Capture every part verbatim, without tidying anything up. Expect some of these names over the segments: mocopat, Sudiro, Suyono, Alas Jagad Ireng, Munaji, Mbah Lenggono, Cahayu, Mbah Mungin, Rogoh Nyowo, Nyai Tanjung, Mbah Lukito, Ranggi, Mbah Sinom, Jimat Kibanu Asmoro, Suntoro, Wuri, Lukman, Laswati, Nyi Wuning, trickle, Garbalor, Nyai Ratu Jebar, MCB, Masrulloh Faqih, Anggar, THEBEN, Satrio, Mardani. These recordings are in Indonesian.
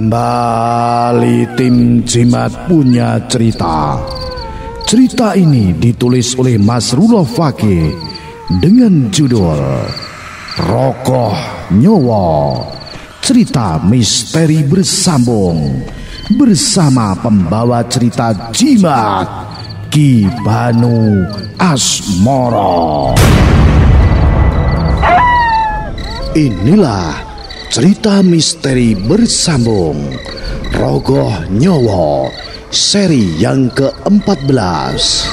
Kembali tim Jimat punya cerita. Cerita ini ditulis oleh Masrulloh Faqih dengan judul Rogoh Nyowo, cerita misteri bersambung, bersama pembawa cerita Jimat Kibanu Asmoro. Inilah cerita misteri bersambung Rogoh Nyowo, seri yang keempat belas.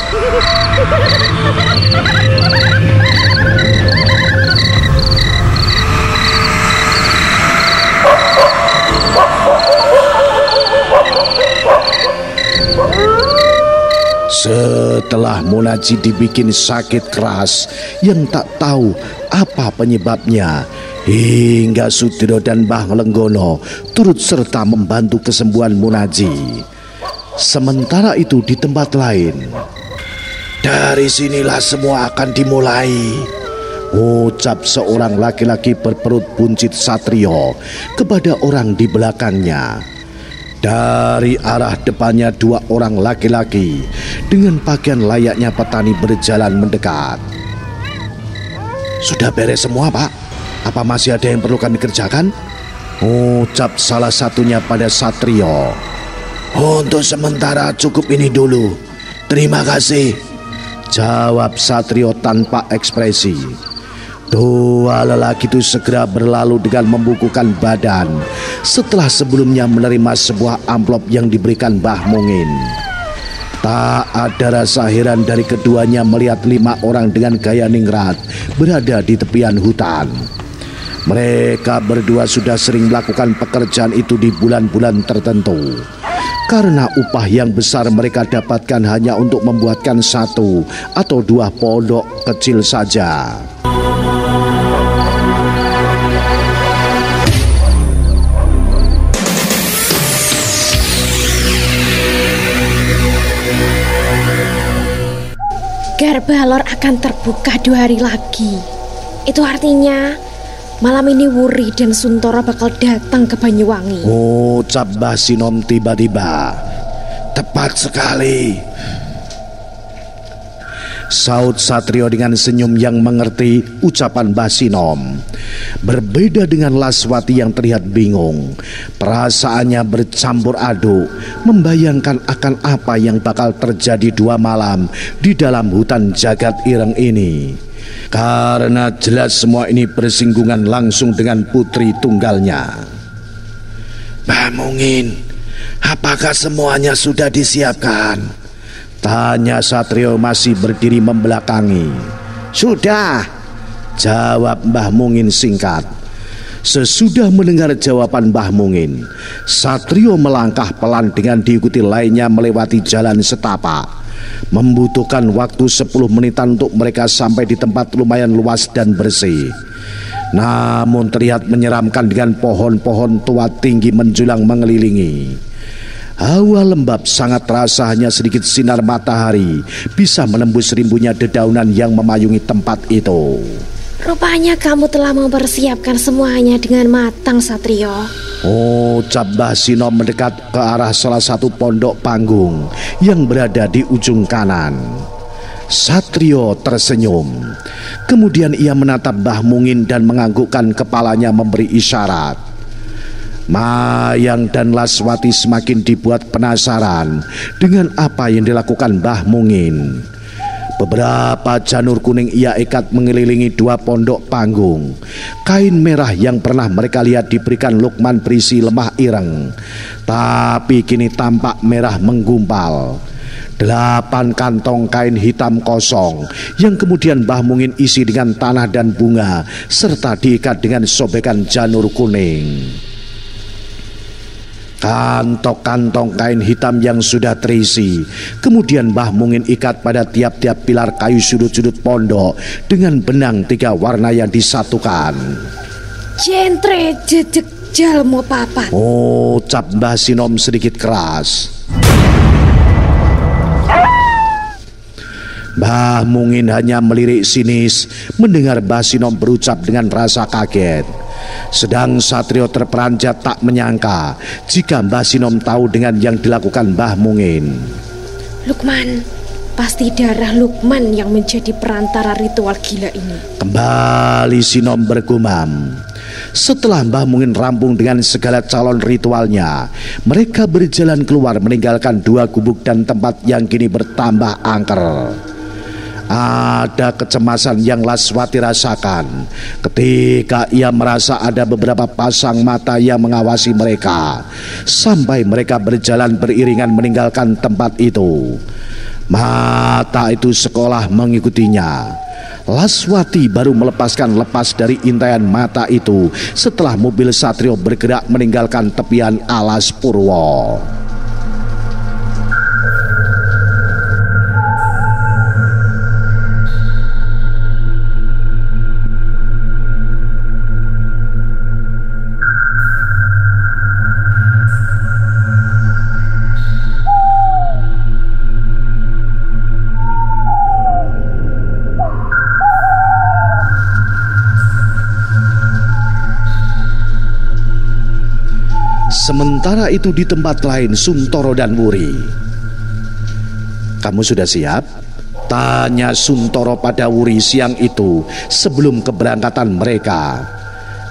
Setelah Munaji dibikin sakit keras yang tak tahu apa penyebabnya, hingga Sudiro dan Mbah Lenggono turut serta membantu kesembuhan Munaji. Sementara itu di tempat lain, "Dari sinilah semua akan dimulai," ucap seorang laki-laki berperut buncit Satrio kepada orang di belakangnya. Dari arah depannya dua orang laki-laki dengan pakaian layaknya petani berjalan mendekat. "Sudah beres semua, Pak? Apa masih ada yang perlu kami kerjakan?" ucap salah satunya pada Satrio. "Untuk sementara cukup ini dulu. Terima kasih," jawab Satrio tanpa ekspresi. Dua lelaki itu segera berlalu dengan membukukan badan setelah sebelumnya menerima sebuah amplop yang diberikan Mbah Mungin. Tak ada rasa heran dari keduanya melihat lima orang dengan gaya ningrat berada di tepian hutan. Mereka berdua sudah sering melakukan pekerjaan itu di bulan-bulan tertentu. Karena upah yang besar mereka dapatkan hanya untuk membuatkan satu atau dua pondok kecil saja. Garbalor akan terbuka dua hari lagi. Itu artinya malam ini Wuri dan Suntoro bakal datang ke Banyuwangi, ucap Mbah Sinom tiba-tiba. "Tepat sekali," saut Satrio dengan senyum yang mengerti ucapan Mbah Sinom. Berbeda dengan Laswati yang terlihat bingung, perasaannya bercampur aduk, membayangkan akan apa yang bakal terjadi dua malam di dalam hutan Jagad Ireng ini. Karena jelas semua ini bersinggungan langsung dengan putri tunggalnya. "Mbah Mungin, apakah semuanya sudah disiapkan?" tanya Satrio masih berdiri membelakangi. "Sudah," jawab Mbah Mungin singkat. Sesudah mendengar jawaban Mbah Mungin, Satrio melangkah pelan dengan diikuti lainnya melewati jalan setapak. Membutuhkan waktu sepuluh menitan untuk mereka sampai di tempat lumayan luas dan bersih, namun terlihat menyeramkan dengan pohon-pohon tua tinggi menjulang mengelilingi. Hawa lembab sangat terasa, hanya sedikit sinar matahari bisa menembus rimbunya dedaunan yang memayungi tempat itu. "Rupanya kamu telah mempersiapkan semuanya dengan matang, Satrio," ucap Mbah Sinom mendekat ke arah salah satu pondok panggung yang berada di ujung kanan. Satrio tersenyum. Kemudian ia menatap Mbah Mungin dan menganggukkan kepalanya memberi isyarat. Mayang dan Laswati semakin dibuat penasaran dengan apa yang dilakukan Mbah Mungin. Beberapa janur kuning ia ikat mengelilingi dua pondok panggung. Kain merah yang pernah mereka lihat diberikan Lukman berisi lemah ireng, tapi kini tampak merah menggumpal. Delapan kantong kain hitam kosong yang kemudian Mbah Mungin isi dengan tanah dan bunga, serta diikat dengan sobekan janur kuning. Kantong-kantong kain hitam yang sudah terisi kemudian Mbah Mungin ikat pada tiap-tiap pilar kayu sudut-sudut pondok dengan benang tiga warna yang disatukan. "Jentre jejek jalmo papat," ucap Mbah Sinom sedikit keras. Mbah Mungin hanya melirik sinis mendengar Mbah Sinom berucap dengan rasa kaget. Sedang Satrio terperanjat tak menyangka jika Mbah Sinom tahu dengan yang dilakukan Mbah Mungin. Lukman, pasti darah Lukman yang menjadi perantara ritual gila ini. Kembali Sinom bergumam. Setelah Mbah Mungin rampung dengan segala calon ritualnya, mereka berjalan keluar meninggalkan dua gubuk dan tempat yang kini bertambah angker. Ada kecemasan yang Laswati rasakan ketika ia merasa ada beberapa pasang mata yang mengawasi mereka sampai mereka berjalan beriringan meninggalkan tempat itu. Mata itu seolah mengikutinya. Laswati baru melepaskan lepas dari intaian mata itu setelah mobil Satrio bergerak meninggalkan tepian Alas Purwo. Sementara itu di tempat lain, Suntoro dan Wuri. Kamu sudah siap? Tanya Suntoro pada Wuri siang itu sebelum keberangkatan mereka.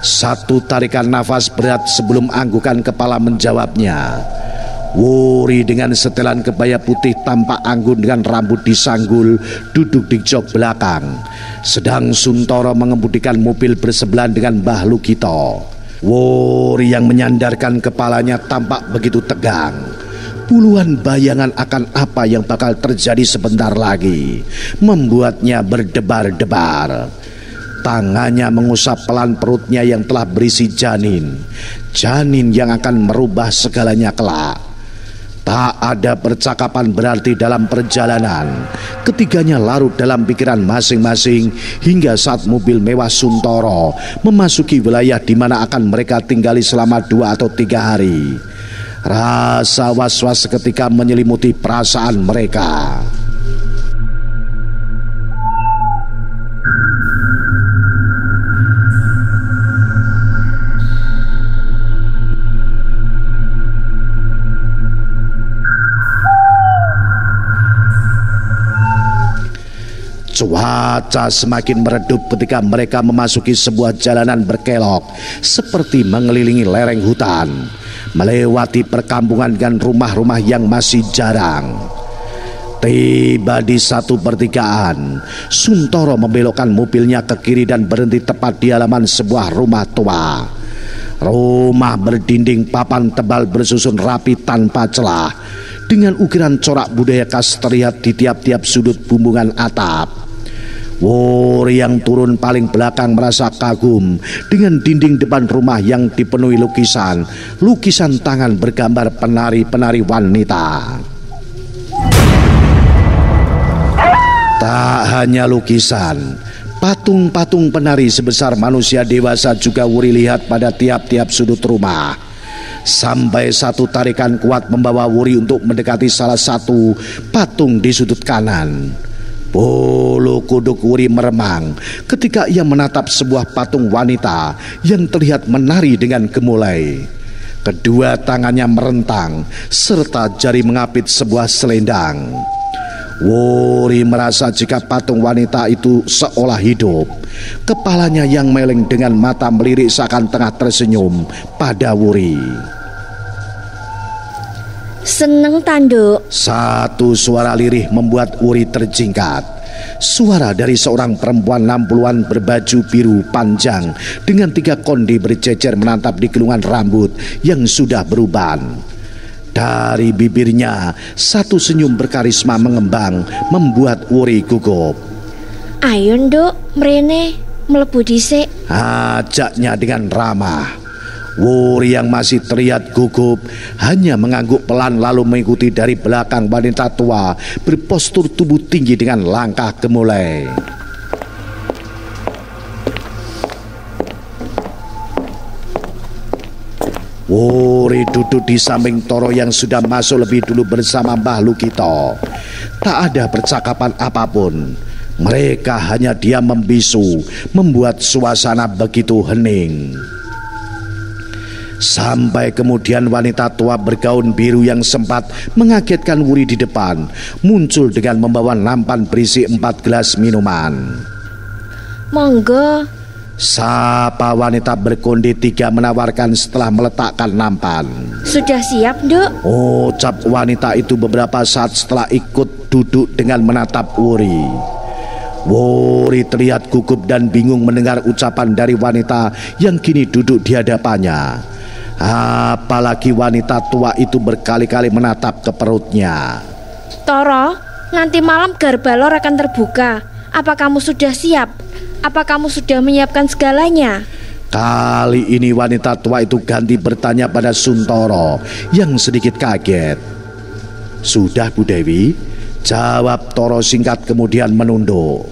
Satu tarikan nafas berat sebelum anggukan kepala menjawabnya. Wuri dengan setelan kebaya putih tampak anggun dengan rambut disanggul duduk di jok belakang. Sedang Suntoro mengemudikan mobil bersebelahan dengan Mbah Lukito. Wuri yang menyandarkan kepalanya tampak begitu tegang. Puluhan bayangan akan apa yang bakal terjadi sebentar lagi membuatnya berdebar-debar. Tangannya mengusap pelan perutnya yang telah berisi janin. Janin yang akan merubah segalanya kelak. Tak ada percakapan berarti dalam perjalanan. Ketiganya larut dalam pikiran masing-masing hingga saat mobil mewah Suntoro memasuki wilayah di mana akan mereka tinggali selama dua atau tiga hari. Rasa was-was seketika menyelimuti perasaan mereka. Cuaca semakin meredup ketika mereka memasuki sebuah jalanan berkelok seperti mengelilingi lereng hutan, melewati perkampungan dan rumah-rumah yang masih jarang. Tiba di satu pertigaan, Suntoro membelokkan mobilnya ke kiri dan berhenti tepat di halaman sebuah rumah tua. Rumah berdinding papan tebal bersusun rapi tanpa celah, dengan ukiran corak budaya khas terlihat di tiap-tiap sudut bumbungan atap. Wuri yang turun paling belakang merasa kagum dengan dinding depan rumah yang dipenuhi lukisan, lukisan tangan bergambar penari-penari wanita. Tak hanya lukisan, patung-patung penari sebesar manusia dewasa juga Wuri lihat pada tiap-tiap sudut rumah. Sampai satu tarikan kuat membawa Wuri untuk mendekati salah satu patung di sudut kanan. Bulu kuduk Wuri meremang ketika ia menatap sebuah patung wanita yang terlihat menari dengan gemulai. Kedua tangannya merentang serta jari mengapit sebuah selendang. Wuri merasa jika patung wanita itu seolah hidup. Kepalanya yang meleng dengan mata melirik seakan tengah tersenyum pada Wuri. Seneng tanduk. Satu suara lirih membuat Wuri terjingkat. Suara dari seorang perempuan enam puluhan berbaju biru panjang dengan tiga kondi berjejer menatap di gelungan rambut yang sudah beruban. Dari bibirnya satu senyum berkarisma mengembang membuat Wuri gugup. Ayo nduk, mrene mlebu dhisik, ajaknya dengan ramah. Wuri yang masih terlihat gugup hanya mengangguk pelan lalu mengikuti dari belakang wanita tua berpostur tubuh tinggi dengan langkah gemulai. Wuri Wuri duduk di samping Toro yang sudah masuk lebih dulu bersama Mbah Lukito. Tak ada percakapan apapun. Mereka hanya diam membisu, membuat suasana begitu hening. Sampai kemudian wanita tua bergaun biru yang sempat mengagetkan Wuri di depan muncul dengan membawa nampan berisi empat gelas minuman. Monggo, sapa wanita berkondi tiga menawarkan setelah meletakkan nampan. Sudah siap, Dok? Oh, ucap wanita itu beberapa saat setelah ikut duduk dengan menatap Wuri. Wuri terlihat gugup dan bingung mendengar ucapan dari wanita yang kini duduk di hadapannya. Apalagi wanita tua itu berkali-kali menatap ke perutnya. Toro, nanti malam Garbalor akan terbuka. Apa kamu sudah siap? Apa kamu sudah menyiapkan segalanya? Kali ini wanita tua itu ganti bertanya pada Suntoro yang sedikit kaget. Sudah, Bu Dewi, jawab Toro singkat kemudian menunduk.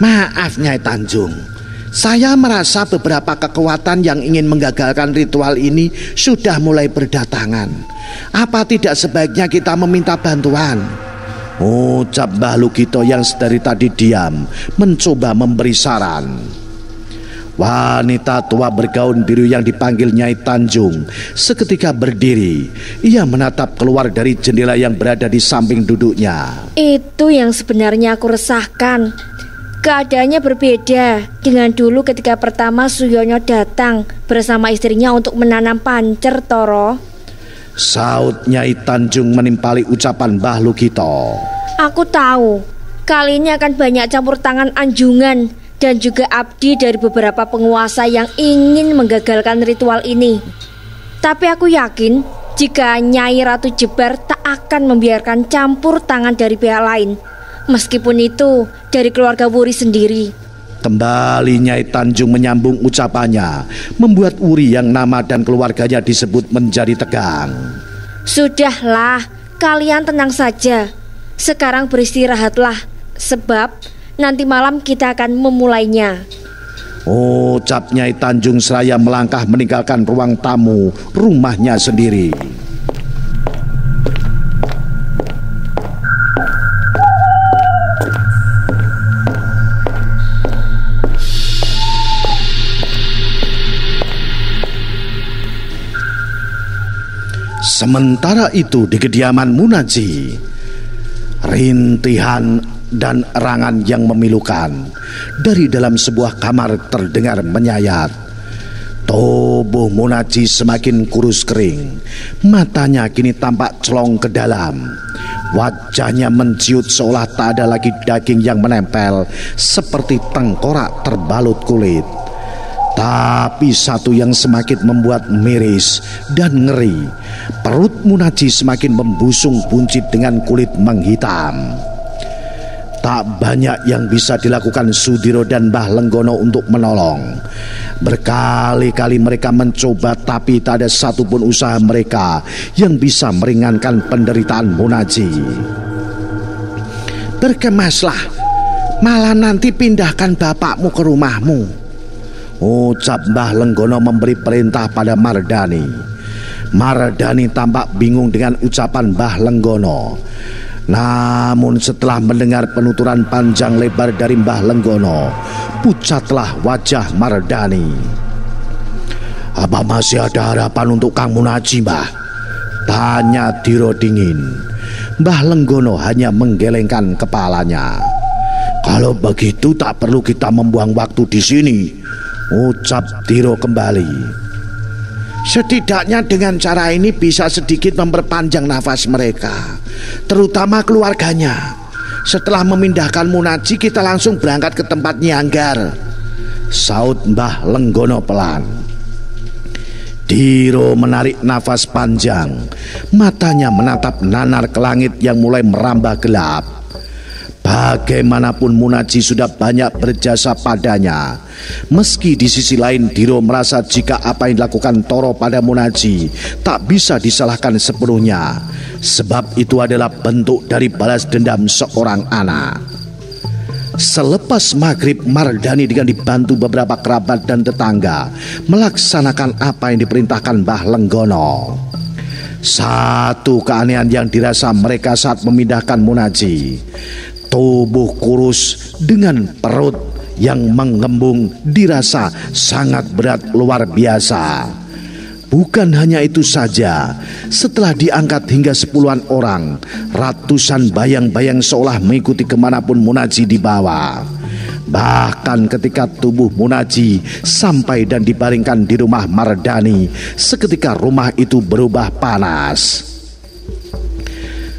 Maaf Nyai Tanjung, saya merasa beberapa kekuatan yang ingin menggagalkan ritual ini sudah mulai berdatangan. Apa tidak sebaiknya kita meminta bantuan? Ucap Mbah Lukito yang dari tadi diam, mencoba memberi saran. Wanita tua bergaun biru yang dipanggil Nyai Tanjung seketika berdiri. Ia menatap keluar dari jendela yang berada di samping duduknya. Itu yang sebenarnya aku resahkan. Keadaannya berbeda dengan dulu ketika pertama Suyono datang bersama istrinya untuk menanam pancer, Toro. Saut Nyai Tanjung menimpali ucapan Mbah Lukito. Aku tahu, kali ini akan banyak campur tangan anjungan dan juga abdi dari beberapa penguasa yang ingin menggagalkan ritual ini. Tapi aku yakin jika Nyai Ratu Jebar tak akan membiarkan campur tangan dari pihak lain. Meskipun itu dari keluarga Wuri sendiri. Kembali Nyai Tanjung menyambung ucapannya, membuat Wuri yang nama dan keluarganya disebut menjadi tegang. Sudahlah, kalian tenang saja. Sekarang beristirahatlah, sebab nanti malam kita akan memulainya. Ucap Nyai Tanjung seraya melangkah meninggalkan ruang tamu rumahnya sendiri. Sementara itu di kediaman Munaji, rintihan dan erangan yang memilukan dari dalam sebuah kamar terdengar menyayat. Tubuh Munaji semakin kurus kering, matanya kini tampak celong ke dalam. Wajahnya menciut seolah tak ada lagi daging yang menempel, seperti tengkorak terbalut kulit. Tapi satu yang semakin membuat miris dan ngeri, perut Munaji semakin membusung buncit dengan kulit menghitam. Tak banyak yang bisa dilakukan Sudiro dan Mbah Lenggono untuk menolong. Berkali-kali mereka mencoba, tapi tak ada satupun usaha mereka yang bisa meringankan penderitaan Munaji. Berkemaslah, malah nanti pindahkan bapakmu ke rumahmu, ucap Mbah Lenggono memberi perintah pada Mardani. Mardani tampak bingung dengan ucapan Mbah Lenggono. Namun setelah mendengar penuturan panjang lebar dari Mbah Lenggono, pucatlah wajah Mardani. Apa masih ada harapan untuk Kang Munaji, Mbah? Tanya Diro dingin. Mbah Lenggono hanya menggelengkan kepalanya. Kalau begitu tak perlu kita membuang waktu di sini, ucap Tiro kembali. Setidaknya dengan cara ini bisa sedikit memperpanjang nafas mereka, terutama keluarganya. Setelah memindahkan Munaji, kita langsung berangkat ke tempat Nyi Anggar, saut Mbah Lenggono pelan. Tiro menarik nafas panjang, matanya menatap nanar ke langit yang mulai merambah gelap. Bagaimanapun Munaji sudah banyak berjasa padanya. Meski di sisi lain Diro merasa jika apa yang dilakukan Toro pada Munaji tak bisa disalahkan sepenuhnya, sebab itu adalah bentuk dari balas dendam seorang anak. Selepas maghrib, Mardani dengan dibantu beberapa kerabat dan tetangga melaksanakan apa yang diperintahkan Mbah Lenggono. Satu keanehan yang dirasa mereka saat memindahkan Munaji, tubuh kurus dengan perut yang mengembung dirasa sangat berat luar biasa. Bukan hanya itu saja, setelah diangkat hingga sepuluhan orang, ratusan bayang-bayang seolah mengikuti kemanapun Munaji dibawa. Bahkan ketika tubuh Munaji sampai dan dibaringkan di rumah Mardani, seketika rumah itu berubah panas.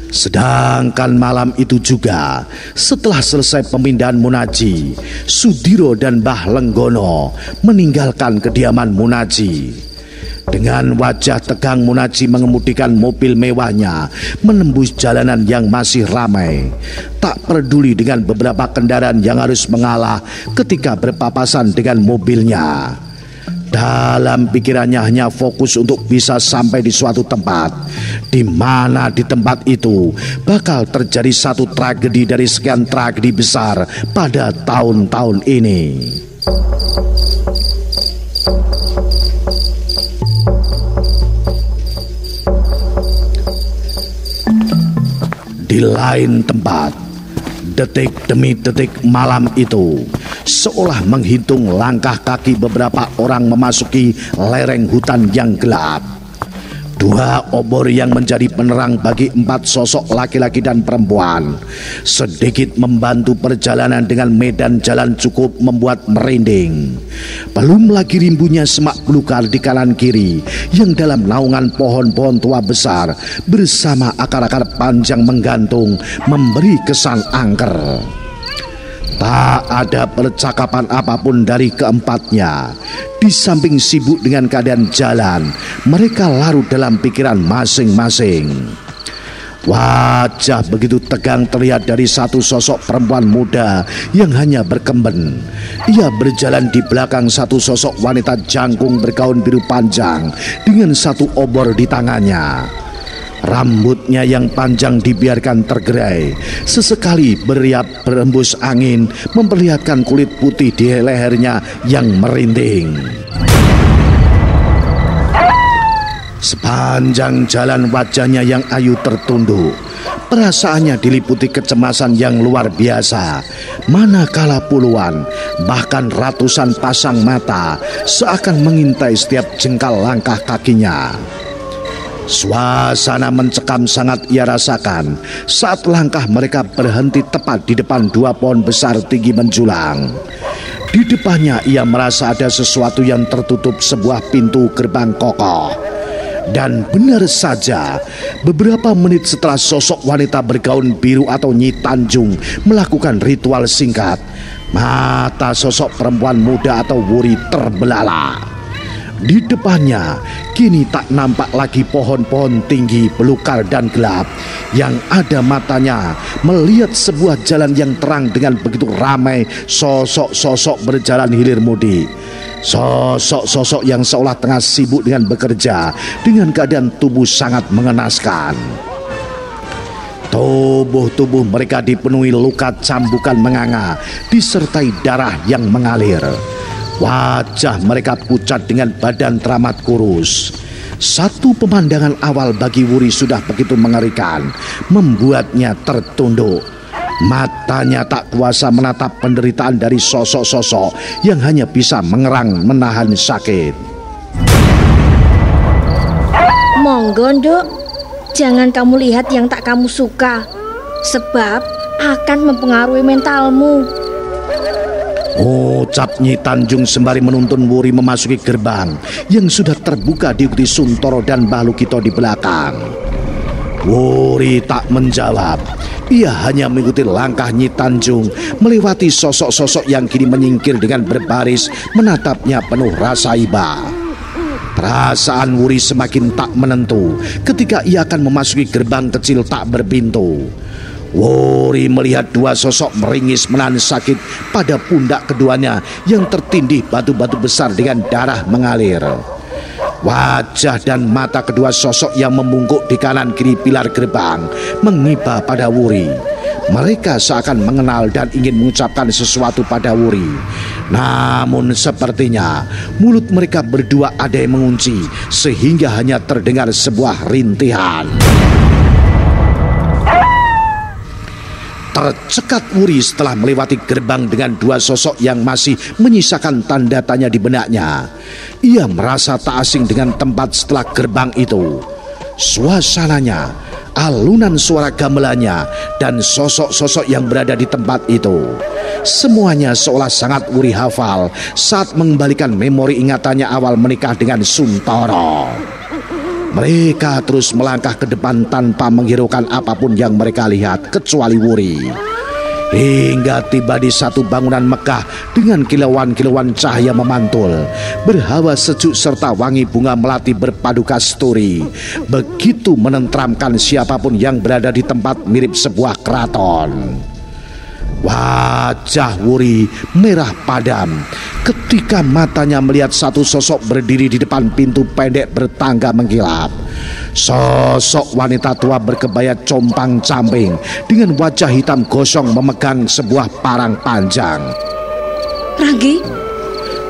Sedangkan malam itu juga, setelah selesai pemindahan Munaji, Sudiro dan Mbah Lenggono meninggalkan kediaman Munaji. Dengan wajah tegang, Munaji mengemudikan mobil mewahnya menembus jalanan yang masih ramai, tak peduli dengan beberapa kendaraan yang harus mengalah ketika berpapasan dengan mobilnya. Dalam pikirannya hanya fokus untuk bisa sampai di suatu tempat, di mana di tempat itu bakal terjadi satu tragedi dari sekian tragedi besar pada tahun-tahun ini. Di lain tempat, detik demi detik malam itu seolah menghitung langkah kaki beberapa orang memasuki lereng hutan yang gelap. Dua obor yang menjadi penerang bagi empat sosok laki-laki dan perempuan sedikit membantu perjalanan dengan medan jalan cukup membuat merinding. Belum lagi rimbunya semak belukar di kanan kiri yang dalam naungan pohon-pohon tua besar bersama akar-akar panjang menggantung memberi kesan angker. Tak ada percakapan apapun dari keempatnya. Di samping sibuk dengan keadaan jalan, mereka larut dalam pikiran masing-masing. Wajah begitu tegang terlihat dari satu sosok perempuan muda yang hanya berkemben. Ia berjalan di belakang satu sosok wanita jangkung bergaun biru panjang dengan satu obor di tangannya. Rambutnya yang panjang dibiarkan tergerai, sesekali beriap berembus angin memperlihatkan kulit putih di lehernya yang merinding. Sepanjang jalan wajahnya yang ayu tertunduk, perasaannya diliputi kecemasan yang luar biasa. Manakala puluhan, bahkan ratusan pasang mata seakan mengintai setiap jengkal langkah kakinya. Suasana mencekam sangat ia rasakan saat langkah mereka berhenti tepat di depan dua pohon besar tinggi menjulang. Di depannya ia merasa ada sesuatu yang tertutup sebuah pintu gerbang kokoh. Dan benar saja, beberapa menit setelah sosok wanita bergaun biru atau Nyi Tanjung melakukan ritual singkat, mata sosok perempuan muda atau Wuri terbelalak. Di depannya kini tak nampak lagi pohon-pohon tinggi belukar dan gelap. Yang ada matanya melihat sebuah jalan yang terang dengan begitu ramai sosok-sosok berjalan hilir mudik. Sosok-sosok yang seolah tengah sibuk dengan bekerja dengan keadaan tubuh sangat mengenaskan. Tubuh-tubuh mereka dipenuhi luka cambukan menganga disertai darah yang mengalir. Wajah mereka pucat dengan badan teramat kurus. Satu pemandangan awal bagi Wuri sudah begitu mengerikan, membuatnya tertunduk. Matanya tak kuasa menatap penderitaan dari sosok-sosok yang hanya bisa mengerang menahan sakit. Monggo, Nduk, jangan kamu lihat yang tak kamu suka, sebab akan mempengaruhi mentalmu. Ucap Nyi Tanjung sembari menuntun Wuri memasuki gerbang yang sudah terbuka diikuti Suntoro dan Mbah Lukito di belakang. Wuri tak menjawab. Ia hanya mengikuti langkah Nyi Tanjung melewati sosok-sosok yang kini menyingkir dengan berbaris menatapnya penuh rasa iba. Perasaan Wuri semakin tak menentu ketika ia akan memasuki gerbang kecil tak berpintu. Wuri melihat dua sosok meringis menahan sakit pada pundak keduanya yang tertindih batu-batu besar dengan darah mengalir. Wajah dan mata kedua sosok yang membungkuk di kanan kiri pilar gerbang mengiba pada Wuri. Mereka seakan mengenal dan ingin mengucapkan sesuatu pada Wuri. Namun sepertinya mulut mereka berdua ada yang mengunci, sehingga hanya terdengar sebuah rintihan. Tercekat Wuri setelah melewati gerbang dengan dua sosok yang masih menyisakan tanda tanya di benaknya. Ia merasa tak asing dengan tempat setelah gerbang itu. Suasananya, alunan suara gamelannya, dan sosok-sosok yang berada di tempat itu, semuanya seolah sangat Wuri hafal saat mengembalikan memori ingatannya awal menikah dengan Suntoro. Mereka terus melangkah ke depan tanpa menghiraukan apapun yang mereka lihat kecuali Wuri. Hingga tiba di satu bangunan megah dengan kilauan-kilauan cahaya memantul, berhawa sejuk serta wangi bunga melati berpadu kasturi, begitu menenteramkan siapapun yang berada di tempat mirip sebuah keraton. Wajah Wuri merah padam ketika matanya melihat satu sosok berdiri di depan pintu pendek bertangga mengkilap. Sosok wanita tua berkebaya compang-camping dengan wajah hitam gosong memegang sebuah parang panjang. Ranggi?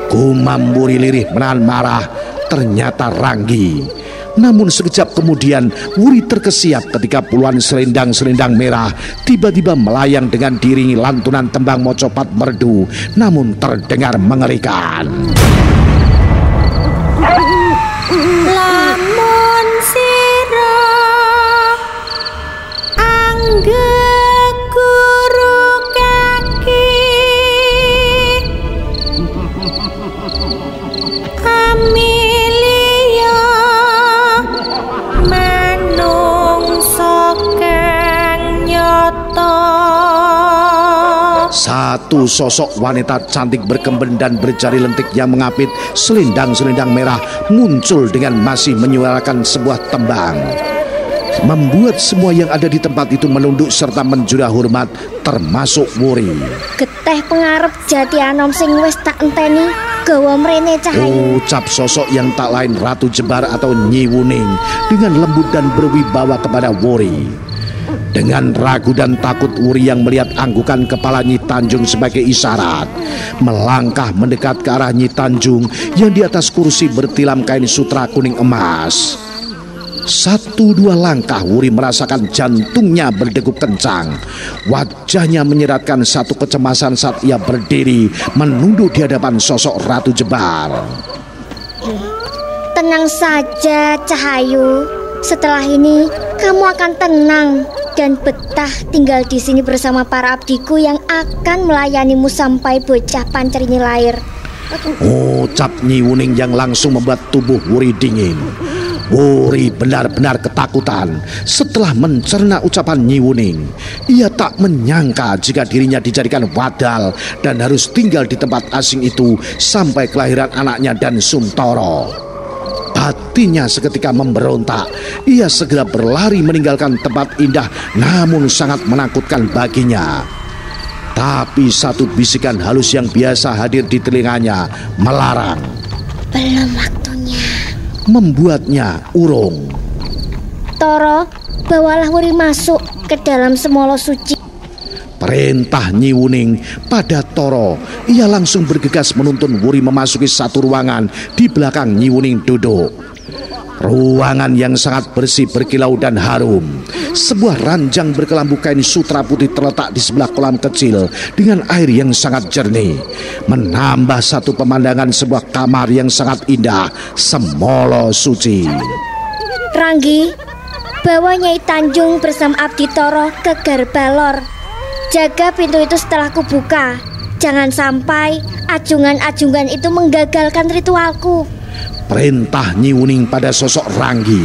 Gumam Wuri lirih menahan marah. Ternyata Ranggi. Namun sekejap kemudian Wuri terkesiap ketika puluhan selendang-selendang merah tiba-tiba melayang dengan diringi lantunan tembang mocopat merdu, namun terdengar mengerikan. Satu sosok wanita cantik berkemben dan berjari lentik yang mengapit selendang-selendang merah muncul dengan masih menyuarakan sebuah tembang, membuat semua yang ada di tempat itu menunduk serta menjura hormat, termasuk Wuri. Geteh pengarep jati anom sing wis tak enteni gawa mrene Cahayu, ucap sosok yang tak lain Ratu Jebar atau Nyi Wuning dengan lembut dan berwibawa kepada Wuri. Dengan ragu dan takut Wuri yang melihat anggukan kepala Nyi Tanjung sebagai isyarat, melangkah mendekat ke arah Nyi Tanjung yang di atas kursi bertilam kain sutra kuning emas. Satu dua langkah Wuri merasakan jantungnya berdegup kencang. Wajahnya menyeratkan satu kecemasan saat ia berdiri menunduk di hadapan sosok Ratu Jebar. Tenang saja Cahayu, setelah ini kamu akan tenang dan betah tinggal di sini bersama para abdiku yang akan melayanimu sampai bocah pancer ini lahir. Ucap Nyi Wuning yang langsung membuat tubuh Wuri dingin. Wuri benar-benar ketakutan setelah mencerna ucapan Nyi Wuning. Ia tak menyangka jika dirinya dijadikan wadal dan harus tinggal di tempat asing itu sampai kelahiran anaknya dan Suntoro. Hatinya seketika memberontak. Ia segera berlari meninggalkan tempat indah namun sangat menakutkan baginya. Tapi satu bisikan halus yang biasa hadir di telinganya melarang. Belum waktunya. Membuatnya urung. Toro, bawalah Wuri masuk ke dalam semolo suci. Perintah Nyi Wuning pada Toro. Ia langsung bergegas menuntun Wuri memasuki satu ruangan di belakang Nyi Wuning duduk. Ruangan yang sangat bersih, berkilau dan harum. Sebuah ranjang berkelambu kain sutra putih terletak di sebelah kolam kecil dengan air yang sangat jernih, menambah satu pemandangan sebuah kamar yang sangat indah, semolo suci. Ranggi, bawa Nyai Tanjung bersama abdi Toro ke Garbalor. Jaga pintu itu setelah kubuka. Jangan sampai ajungan-ajungan itu menggagalkan ritualku. Perintah Nyi Wuning pada sosok Ranggi.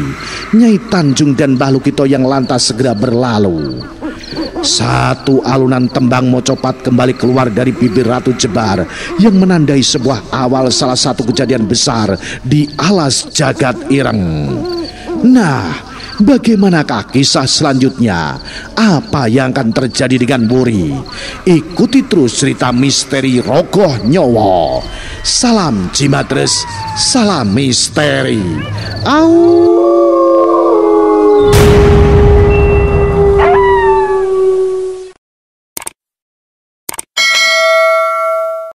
Nyai Tanjung dan Mbah Lukito yang lantas segera berlalu. Satu alunan tembang mocopat kembali keluar dari bibir Ratu Jebar yang menandai sebuah awal salah satu kejadian besar di Alas Jagad Ireng. Nah, bagaimanakah kisah selanjutnya? Apa yang akan terjadi dengan Wuri? Ikuti terus cerita misteri Rogoh Nyowo. Salam Jimatres, salam misteri. Au.